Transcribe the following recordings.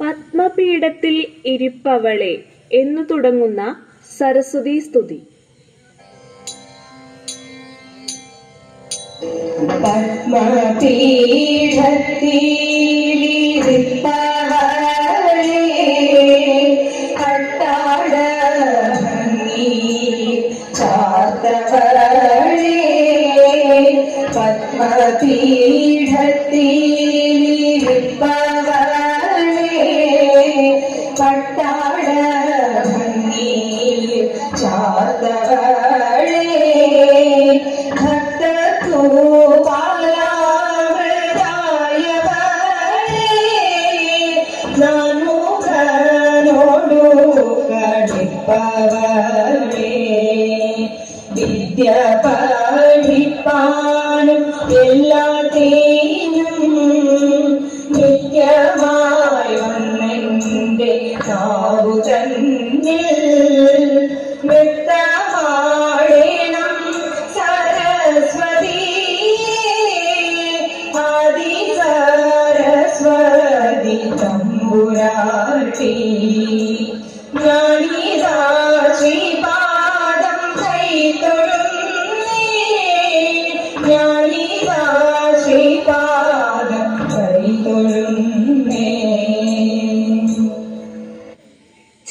പത്മപീഠത്തിൽ ഇരിപ്പവളെ എന്നു തുടങ്ങുന്ന സരസ്വതി സ്തുതി.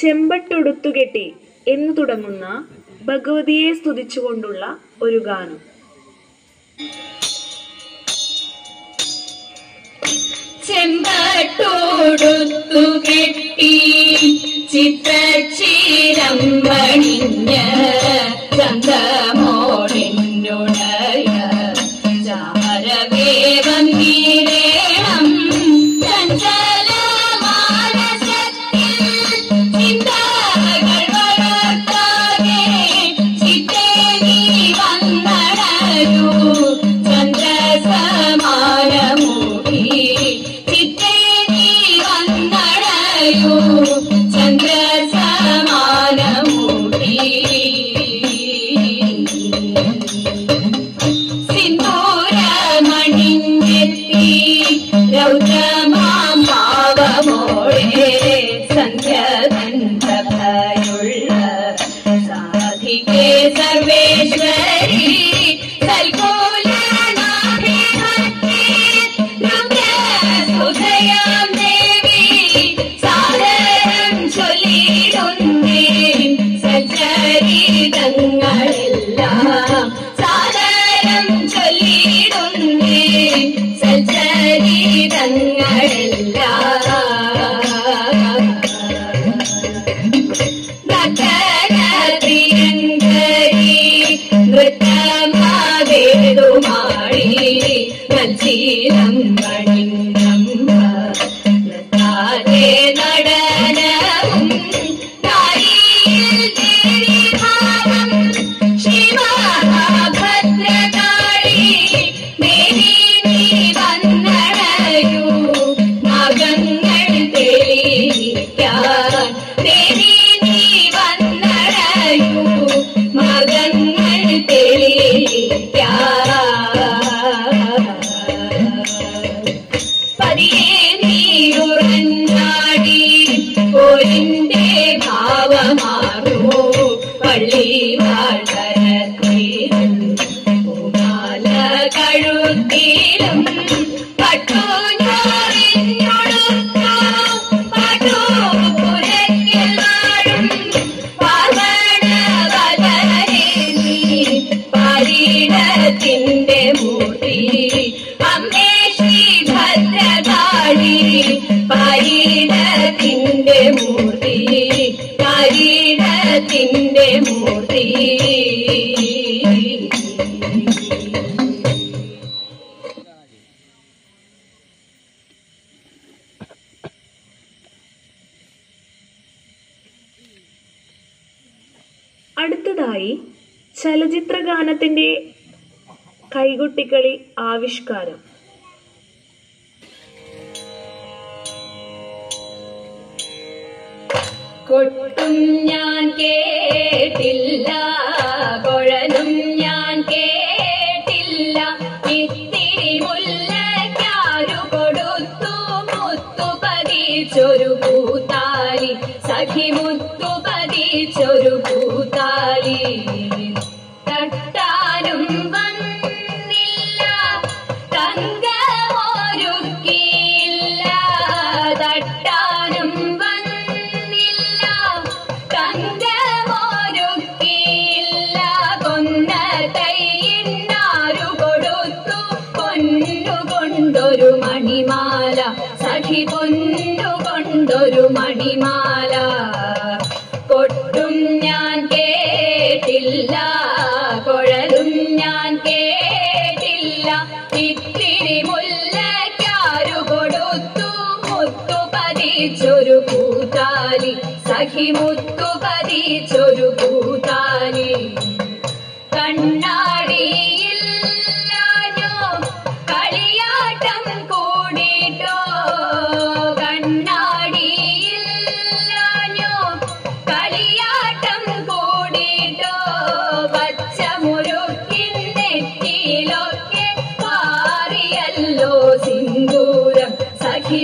ചെമ്പട്ടൊടുത്തുകെട്ടി എന്നു തുടങ്ങുന്ന ഭഗവതിയെ സ്തുതിച്ചുകൊണ്ടുള്ള ഒരു ഗാനം. ചെമ്പട്ടൊടുത്തുകെട്ടി ചിത്രചീരം പണിഞ്ഞ ചന്ദ്രമോളിനുണയ ചാമരവേവം നീരേണം അടുത്തതായി ചലച്ചിത്ര ഗാനത്തിന്റെ കൈകൊട്ടിക്കളി ആവിഷ്കാരം. കൊട്ടും ഞാൻ കേട്ടില്ല, കൊഴലും ഞാൻ കേട്ടില്ല, ഇത്തിരി മുല്ലയ്ക്കാരു കൊടുത്തു മുത്തുപതി चोरु भूताली सखी मुत्तु पदी चोरु भूताली तट्टानुम वन्निल्ल तंगम ओरुक्किल्ल तट्टानुम वन्निल्ल तंगम ओरुक्किल्ल कोन्न तैयिन्नारु कोडुत्तु पोन्नु कोंडोरु मणिमाल सखी ഒരു മണിമാല കൊട്ടും ഞാൻ കേട്ടില്ല കൊഴലും ഞാൻ കേട്ടില്ല ഇത്തിരി മുല്ലക്കാരു കൊടുത്തു മുത്തു പതിച്ചൊരു കൂതാലി സഖി മുത്തു പതിച്ചൊരു കൂതാലി കണ്ണാടി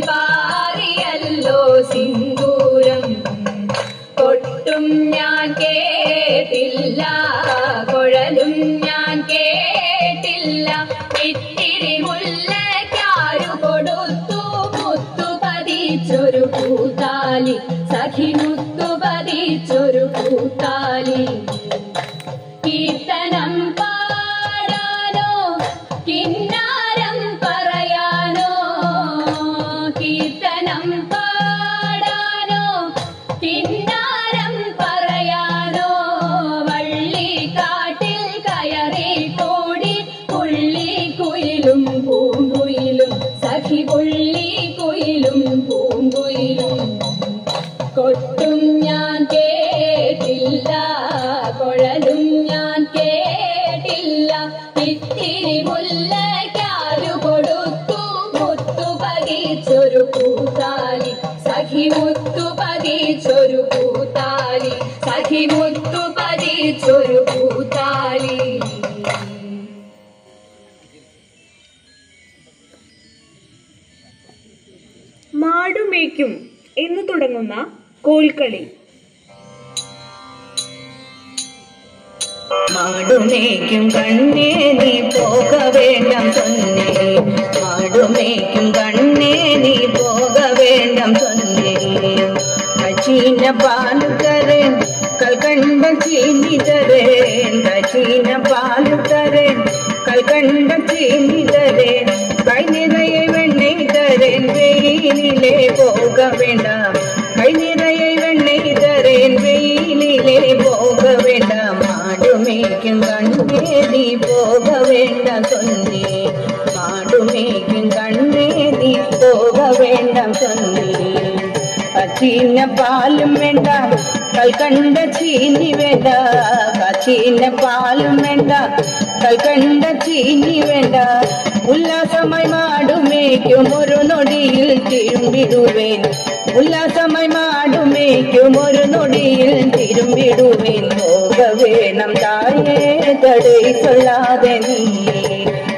ിയല്ലോ സിന്ദൂരം കൊട്ടും ഞാൻ കേട്ടില്ല കുഴലും ഞാൻ കേട്ടില്ല ഇത്തിരി മുല്ലക്കാരു കൊടുത്തു മുത്തു പതിച്ചൊരു കൂതാലി സഖി മുത്തു പതിച്ചൊരു കൂതാലി കീർത്തനം പാടാനോ കിന്നാരം പറയാനോ കീർത്തനം പാടാനോ കിന്നാരം പറയാനോ വള്ളിക്കാട്ടിൽ കയറി കൂടി പുള്ളിക്കുയിലും പൂങ്കുയിലും സഖി പുള്ളിക്കുയിലും പൂങ്കുയിലും കൊട്ടും ഞാൻ കേട്ടില്ല കുഴലും ഞാൻ കേട്ടില്ല ഇത്തിരി മുല്ലക്കാരു കൊടുത്തു കൂതാലി സഖി മുത്തു പതിച്ചൊരു കൂതാലി സഖി മുത്തു പതിച്ചൊരു കൂതാലി മാടുമേക്കും എന്ന് തുടങ്ങുന്ന കോൽക്കളി. മാടുമേക്കും കണ്ണേ നീ പോക വേണ്ടം ചൊന്നേ, മാടുമേക്കും കണ്ണേ നീ പോക വേണ്ടം ചൊന്നേ, കച്ചീന പാലു തരേൻ കൽക്കണ്ട ചീനി തരേൻ, കച്ചീന പാലു തരേൻ കൽക്കണ്ട ചീനി തരേൻ, കൈ നിറയെ വെണ്ണൈ തരേൻ വെയിലിലേ പോക വേണ്ടാം, കൈ നിറയെ വെണ്ണൈ തരേൻ വെയിലിലേ പോക വേണ്ടാം. മാടുമേക്കും കണ്ണേ നീ പോക വേണ്ട ചൊന്നേ, മാടുമേക്കും കണ്ണേ നീ പോക വേണ്ട ചൊന്നേ, കച്ചീന പാലും വേണ്ട കൽക്കണ്ട ചീനി വേണ്ട, കച്ചീന പാലും വേണ്ട കൽക്കണ്ട ചീനി വേണ്ട, ഉല്ലാസമായി മാടുമേക്കും ഒരു നൊടിയിൽ തിരുമ്പിടുവേൻ, ഉല്ലാസമായി മാടുമേക്കും ഒരു നൊടിയിൽ തിരുമ്പിടുവേൻ, പോക വേണം തായേ തടൈ സൊല്ലാതെ നീ,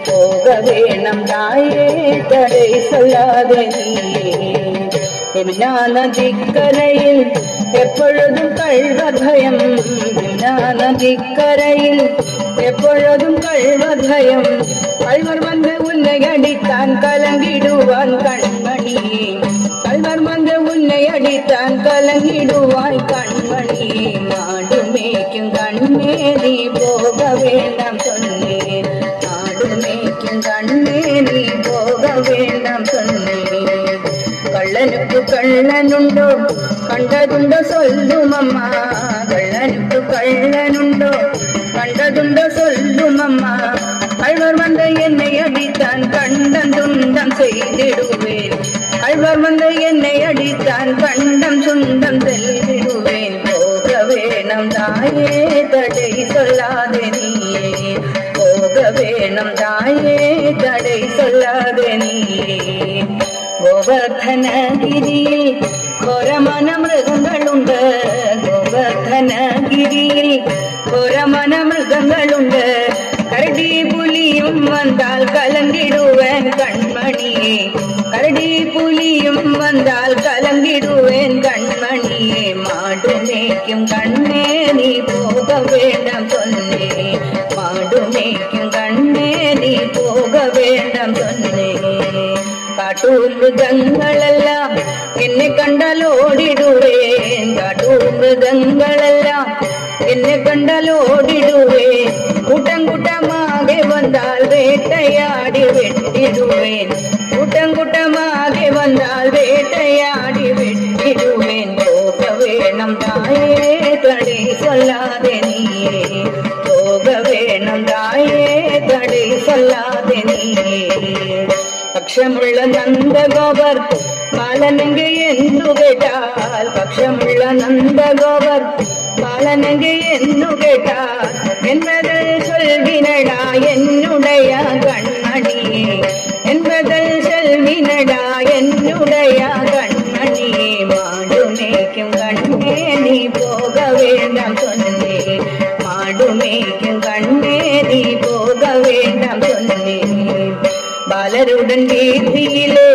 പോക വേണം തായേ തടൈ സൊല്ലാതെ നീ. യമുനാ നദിക്കരയിൽ എപ്പോഴും കൾവഭയം, യമുനാ നദിക്കരയിൽ എപ്പോഴും കൾവഭയം, കൾവർ വന്ന് ഉന്നയടിത്താൻ കലങ്കിടുവാൻ കൺമണി, കൾവർ വന്ന് ഉന്നയടിത്താൻ കലങ്കിടുവാൻ കൺമണി. മാടുമേക്കും കണ്ണേ നീ പോക വേണം ചൊന്നേ, മാടുമേക്കും കണ്ണേ നീ പോക വേണം ചൊന്നേ, കള്ളനുക്ക് കള്ളനുണ്ടോ കണ്ടതുണ്ടോ സൊല്ലുമമ്മ, കള്ളനുക്ക് കള്ളനുണ്ടോ കണ്ടതുണ്ടോ സൊല്ലുമമ്മ, അൾവർ വന്ന് എന്നെ അടിത്താൻ കണ്ടം ചുണ്ടം ചെയ്തിടുവേൻ, അൾവർ വന്ന് എന്നെ അടിത്താൻ കണ്ടം ചുണ്ടം ചെയ്തിടുവേൻ, പോക വേണം തായേ തടൈ സൊല്ലാതെ നീയേ, പോക വേണം തായേ തടൈ സൊല്ലാതെ നീയേ. ഗോവർദ്ധനഗിരിയിൽ ഘോരമന മൃഗങ്ങളുണ്ട്, ഗോവർദ്ധനഗിരിയിൽ ഘോരമന മൃഗങ്ങളുണ്ട്, കരടി പുലിയും വന്നാൽ കലങ്കിടുവൻ കൺമണിയെ, കരടി പുലിയും വന്നാൽ കല கண்மணியே மாடு மேய்க்கும் கண்ணே நீ போக வேண்டாம் சொன்னே, மாடு மேய்க்கும் கண்ணே நீ போக வேண்டாம் சொன்னே. காட்டூர் மிருகங்களெல்லாம் என்னை கண்டால் ஓடிடுவேன், காட்டூர் மிருகங்களெல்லாம் என்னை கண்டால் ஓடிடுவேன். கூட்டங்கூட்டமாக வந்தால் வேட்டையாடி வெட்டிடுவேன், கூட்டங்கூட்டமாக வந்தால் வேட்டையாடி வெட்டிடுவேன். போகவே நம் தாயே தடை சொல்லாதே நீயே, போகவே நம் தாயே தடை சொல்லாதே நீயே. பக்ஷமுள்ள நந்த கோபர் பாலனங்கு என்று கேட்டால், பக்ஷமுள்ள நந்த கோபர் பாலனங்கு என்று கேட்டால் என்பதை சொல்வினடா என்னுடைய கண்மணியே, என்பதை சொல்வினடா என்னுடைய கண்மணியே. மாடு மேய்க்கும் கண்ணே நீ போக வேண்டாம் சொன்னே, மாடு மேய்க்கும் கண்ணே நீ போக வேண்டாம் சொன்னே. பாலருடன் வீதியிலே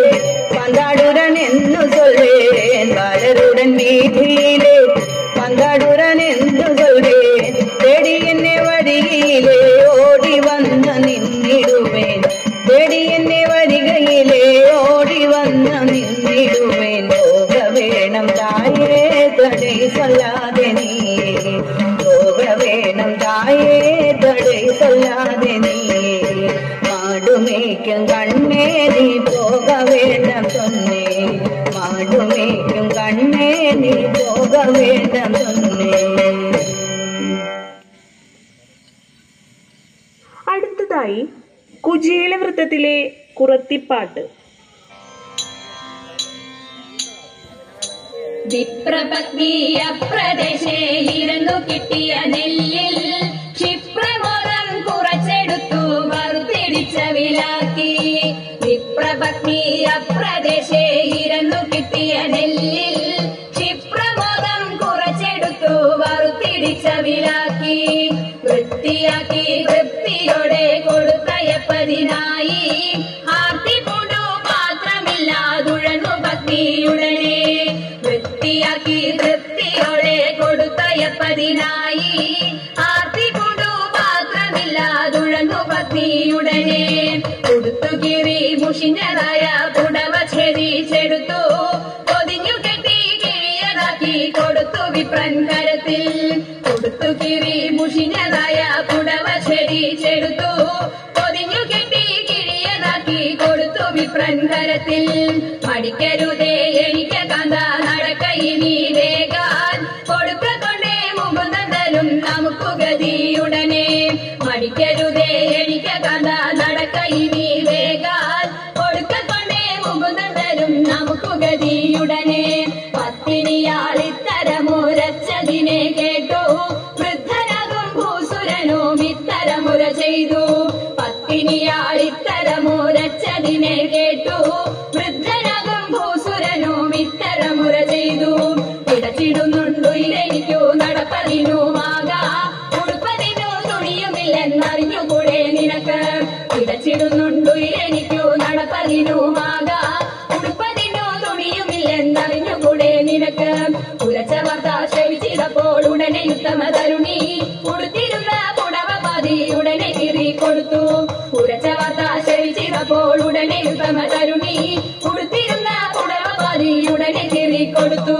பந்தாடுடன் என்று சொல்வேன், பாலருடன் வீதியிலே பந்தாடுடன் என்று சொல்வேன். தேடி என்னை வரிகையிலே ஓடி வந்து நின்றிடுவேன், தேடி என்னை வரிகையிலே ஓடி வந்து நின்றிடுவேன். போக வேணும் தாயே தடை சொல்லாதே நீயே, போக வேணும் தாயே தடை சொல்லாதே நீயே. மாடு மேய்க்கும் கண்ணே நீ போக வேண்டாம் சொன்னே, மாடு மேய்க்கும் கண்ணே நீ போக வேண்டாம் சொன்னே. അടുത്തതായി കുചേല വൃത്തത്തിലെ കുറത്തിപ്പാട്ട്. വിപ്രപത്നിയ പ്രദേശേ ഇരുന്നു കിട്ടിയ നെല്ലിൽ ക്ഷിപ്രമോരം കുറച്ചെടുത്തു വറുത്തിടിച്ച വിലാക്കി. വിപ്രപത്നിയ പ്രദേശേ ഇരുന്നു കിട്ടിയ നെല്ലിൽ ക്ഷിപ്രമോരം കുറച്ചെടുത്തു വറുത്തിടിച്ച വിലാക്കി. വൃത്തിയാക്കി വൃത്തിയോടെ കൊടുത്തയപ്പതിനായി ആർത്തി പൂണ്ടു പാത്രമില്ലാതുഴന്നു പത്നിയുടനെ. വൃത്തിയാക്കി വൃത്തിയോടെ കൊടുത്തയപ്പതിനായി ആർത്തി പൂണ്ടു പാത്രമില്ലാതുഴന്നു പത്നിയുടനെ. കൊടുത്തു കീറി മുഷിഞ്ഞതായ പുടവ ഛേദിച്ചെടുത്തു പൊതിഞ്ഞു കെട്ടി കിഴിയതാക്കി കൊടുത്തു വിപ്രൻ കരത്തിൽ. കൊടുത്തു കീറി മുഷിഞ്ഞതായ പുടവ ഛേദിച്ചെടുത്തു പൊതിഞ്ഞു കെട്ടി കിഴിയതാക്കി കൊടുത്തു വിപ്രൻ കരത്തിൽ. മടിക്കരുതേ എണിക്ക കാന്ത നടക്കയിനി വേഗാൻ കൊടുക്ക കൊണ്ടേ മുകുന്ദനും നമുക്ക് ഗതിയുടനെ. മടിക്കരുതേ എണിക്ക കാന്ത നടക്കയിനി വേഗാൻ കൊടുക്ക കൊണ്ടേ മുകുന്ദനും നമുക്ക് ഗതിയുടനെ. പത്തിനിയാൾ ഇത്തരമുരച്ചതിനെ കേട്ടു വൃദ്ധനകും ഭൂസുരനും ഇത്തരമുര ചെയ്തു. പത്തിനിയാൾ ഇത്തരമുരച്ചതിനെ കേട്ടു വൃദ്ധനകും ഭൂസുരനും ഇത്തരമുര ചെയ്തു. ഇടച്ചിടുന്നുണ്ടു ഇതെനിക്കു നടപ്പതിനുമാകാ ഉടുപ്പതിനു തുണിയുമില്ലെന്നറിഞ്ഞുകൂടെ നിനക്ക്. ഇടച്ചിടുന്നുണ്ടു ഇതെനിക്കു നടപ്പതിനുമാകാ ഉടുപ്പതിനു തുണിയുമില്ലെന്നറിഞ്ഞുകൂടെ നിനക്ക്. ഉരച്ച വാർത്ത ശ്രമിച്ചിടപ്പോൾ ഉടനെ ഉത്തമ തരുണി ഉടുത്തിരുന്ന പുടവ പാതി ഉടനെ കീറി കൊടുത്തു. ഉരച്ച വാർത്ത ശ്രമിച്ചിടപ്പോൾ ഉടനെ ഉത്തമ തരുണി ഉടുത്തിരുന്ന പുടവ പാതി ഉടനെ കീറി കൊടുത്തു.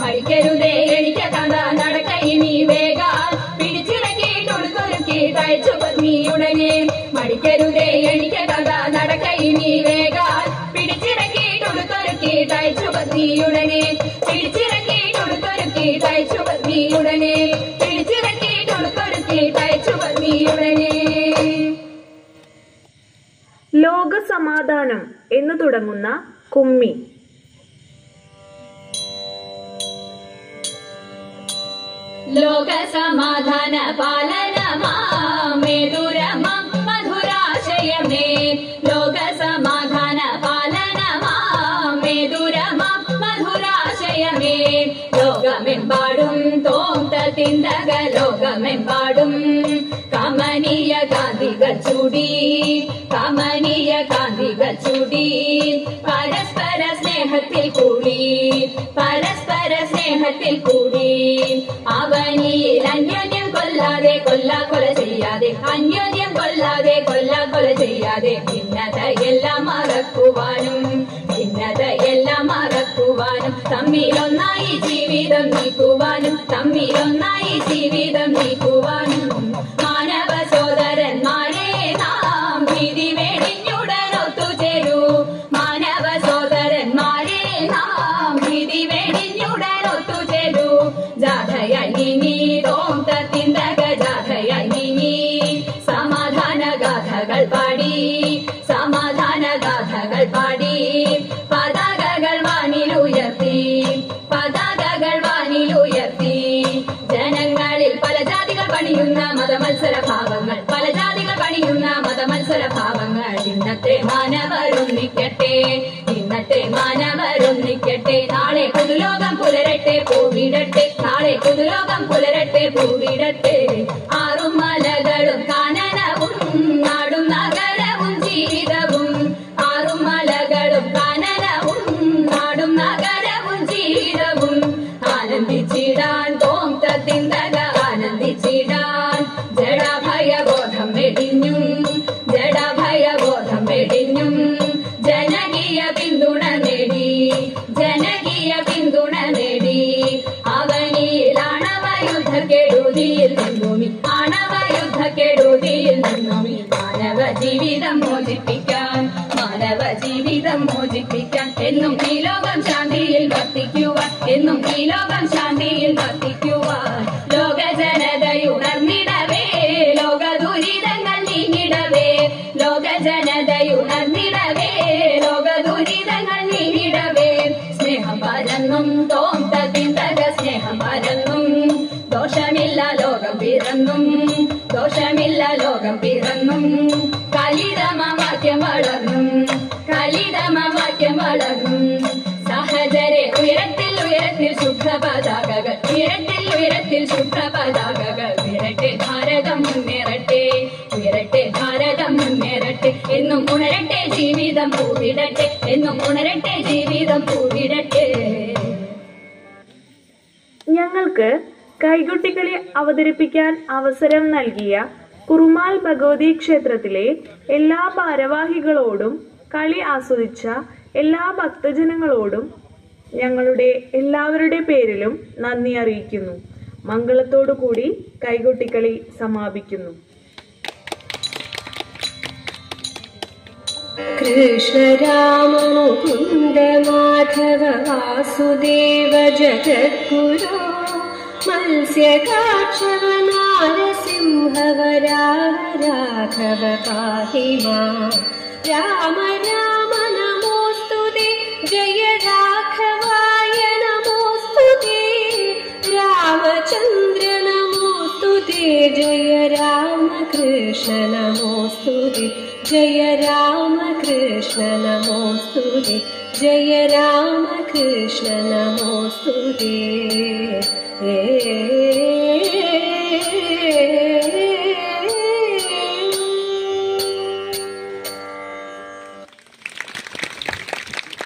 മടിക്കരുതേ എണിക്ക കാന്ത നടക്കയിനി വേഗാൽ പിടിച്ചിറക്കി കൊടുത്തൊരുക്കി തയ്ച്ചു പത്നിയുടനെ. മടിക്കരുതേ എണിക്ക കാന്ത നടക്കയിനി വേഗാൽ പിടിച്ചിറക്കി കൊടുത്തൊരുക്കി തയ്ച്ചു പത്നിയുടനെ. പിടിച്ചിറക്കി കൊടുത്തൊരുക്കി തയ്ച്ചു പത്നിയുടനെ. പിടിച്ചിറക്കി കൊടുത്തൊരുക്കി തയ്ച്ചു പത്നിയുടനെ. ലോക സമാധാനം എന്ന് തുടങ്ങുന്ന കുമ്മി. ലോക സമാധാന പാലനമാമേ ദുരമം മധുരാശയമേ, ലോക സമാധാന പാലനമാമേ ദുരമം മധുരാശയമേ. ലോകമെമ്പാടും തോന്തതിന്തക ലോകമെമ്പാടും കമനീയ കാന്തികൾ ചൂടി, കമനീയ കാന്തികൾ ചൂടി. പരസ്പര സ്നേഹ परस्पर स्नेहत्तिल कूडी അവനിൽ അന്യോന്യം കൊല്ലാതെ കൊല്ലാക്കൊല ചെയ്യാതെ അന്യോന്യം കൊല്ലാതെ കൊല്ലാക്കൊല ചെയ്യാതെ ഭിന്നതയെല്ലാം മറക്കുവാനും തമ്മിലൊന്നായി ജീവിതം നീക്കുവാനും മാനവ സോദരന്മാരെ നാം നീതി വേടിഞ്ഞുടൻ ഒത്തുചേരൂ ಜಾಥಯನಿನಿ ಓಂ ತತ್ತಿಂದಗ ಜಾಥಯನಿನಿ ಸಮಾಧಾನ ಗಾಥಗಳು ಪಾಡಿ ಪತಾಕಗಳು ವಾನಿಲುಯರ್ത്തി ജനങ്ങളിൽ പല ജാതികൾ പണിയുന്ന മതമത്സര ഭാവങ്ങൾ ഇന്നത്തെ മാനവരൊന്നിക്കട്ടെ നാളെ പുതുലോകം പുലരട്ടെ പൂവിടട്ടെ ആറും മലകളും കാനനവും നാടും നഗരവും ജീവിതവും ആനന്ദിച്ചിടാൻ ജഡഭയബോധം വെടിഞ്ഞും ജനകീയ പിന്തുണ നേടി അവനിൽ ആണവയുദ്ധക്കെടുതിയിൽ നിന്നും മാനവ ജീവിതം മോചിപ്പിക്കാൻ എന്നും ഈ ലോകം ശാന്തിയിൽ വർത്തിക്കുവാൻ ലോക ജനതയുണർന്നിടവേ ലോക ദുരിതങ്ങൾ നീങ്ങിടവേ സ്നേഹം പരന്നും ദോഷമില്ല ലോകം പിറന്നും കലിതമ വാക്യം വളർന്നും സഹജരെ ഉയരത്തിൽ ശുഭ്രപതാകകൾ ഉയരട്ടെ ഭാരതം മുന്നേറട്ടെ എന്നും ഉണരട്ടെ ജീവിതം പൂവിടട്ടെ. ഞങ്ങൾക്ക് കൈകൊട്ടികളെ അവതരിപ്പിക്കാൻ അവസരം നൽകിയ കുറുമാൽ ഭഗവതി ക്ഷേത്രത്തിലെ എല്ലാ ഭാരവാഹികളോടും കളി ആസ്വദിച്ച എല്ലാ ഭക്തജനങ്ങളോടും ഞങ്ങളുടെ എല്ലാവരുടെ പേരിലും നന്ദി അറിയിക്കുന്നു. മംഗളത്തോടു കൂടി കൈകൊട്ടിക്കളി സമാപിക്കുന്നു. കൃഷ്ണ രാമ മുകുന്ദ മാധവ വാസുദേവ ജഗദ്ഗുരു മത്സ്യകാക്ഷവ നാരസിംഹ വരാഹ രാഘവ പാഹി മാം. രാമ രാമ നമോസ്തുതേ, ജയ രാഘവായ നമോസ്തുതേ, രാമചന്ദ്ര നമോസ്തുതേ, ജയ രാമകൃഷ്ണ നമോസ്തുതേ, ജയ രാമകൃഷ്ണ നമോസ്തുതേ, ജയ രാമകൃഷ്ണ നമോസ്തുതേ.